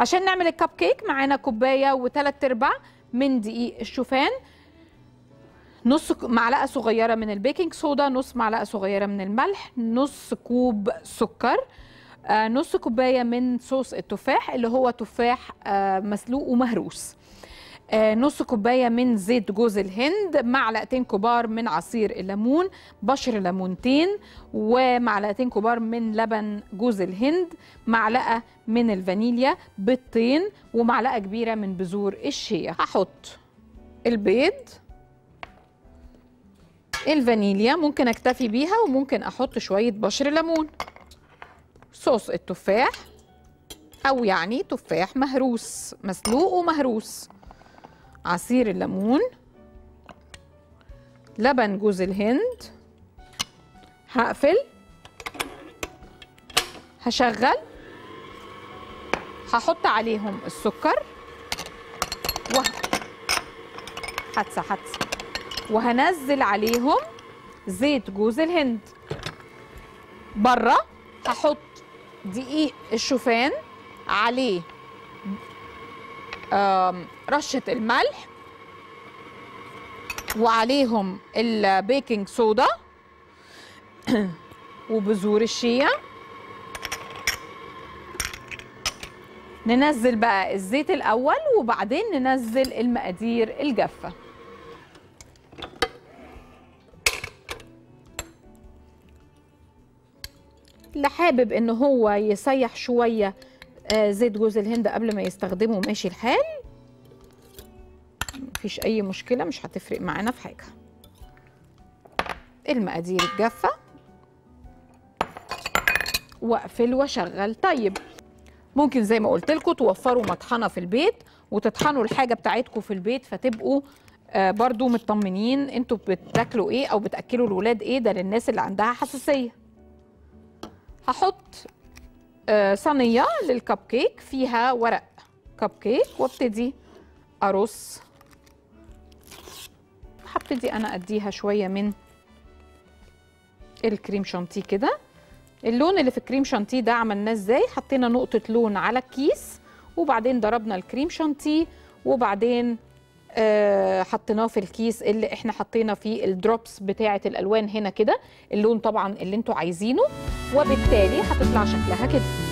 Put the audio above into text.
عشان نعمل الكب كيك معانا كوبايه وثلاث ارباع من دقيق الشوفان، نص معلقه صغيره من البيكنج صودا، نص معلقه صغيره من الملح، نص كوب سكر، نص كوبايه من صوص التفاح اللي هو تفاح مسلوق ومهروس، نص كوبايه من زيت جوز الهند، معلقتين كبار من عصير الليمون، بشر ليمونتين، ومعلقتين كبار من لبن جوز الهند، معلقه من الفانيليا، بيضتين، ومعلقه كبيره من بذور الشيا. هحط البيض، الفانيليا ممكن اكتفي بيها وممكن احط شويه بشر ليمون، صوص التفاح او يعني تفاح مهروس مسلوق ومهروس، عصير الليمون، لبن جوز الهند. هقفل، هشغل، هحط عليهم السكر وهنزل عليهم زيت جوز الهند. بره هحط دقيق الشوفان، عليه رشة الملح، وعليهم البيكنج صودا وبذور الشيا. ننزل بقى الزيت الأول وبعدين ننزل المقادير الجافة. اللي حابب ان هو يسيح شوية زيت جوز الهند قبل ما يستخدمه ماشي الحال، مفيش اي مشكله، مش هتفرق معانا في حاجه. المقادير الجافه، واقفل واشغل. طيب ممكن زي ما قلت لكم توفروا مطحنه في البيت وتطحنوا الحاجه بتاعتكم في البيت، فتبقوا برضو مطمنين انتوا بتاكلوا ايه او بتاكلوا الولاد ايه، ده للناس اللي عندها حساسيه. هحط صينيه للكب كيك فيها ورق كب كيك وابتدي ارص. هبتدي انا اديها شويه من الكريم شانتيه كده. اللون اللي في الكريم شانتيه ده عملناه ازاي؟ حطينا نقطه لون على الكيس، وبعدين ضربنا الكريم شانتيه، وبعدين حطيناه في الكيس اللي احنا حطينا فيه الدروبس بتاعه الالوان هنا كده، اللون طبعا اللي انتوا عايزينه، وبالتالي هتطلع شكلها كده.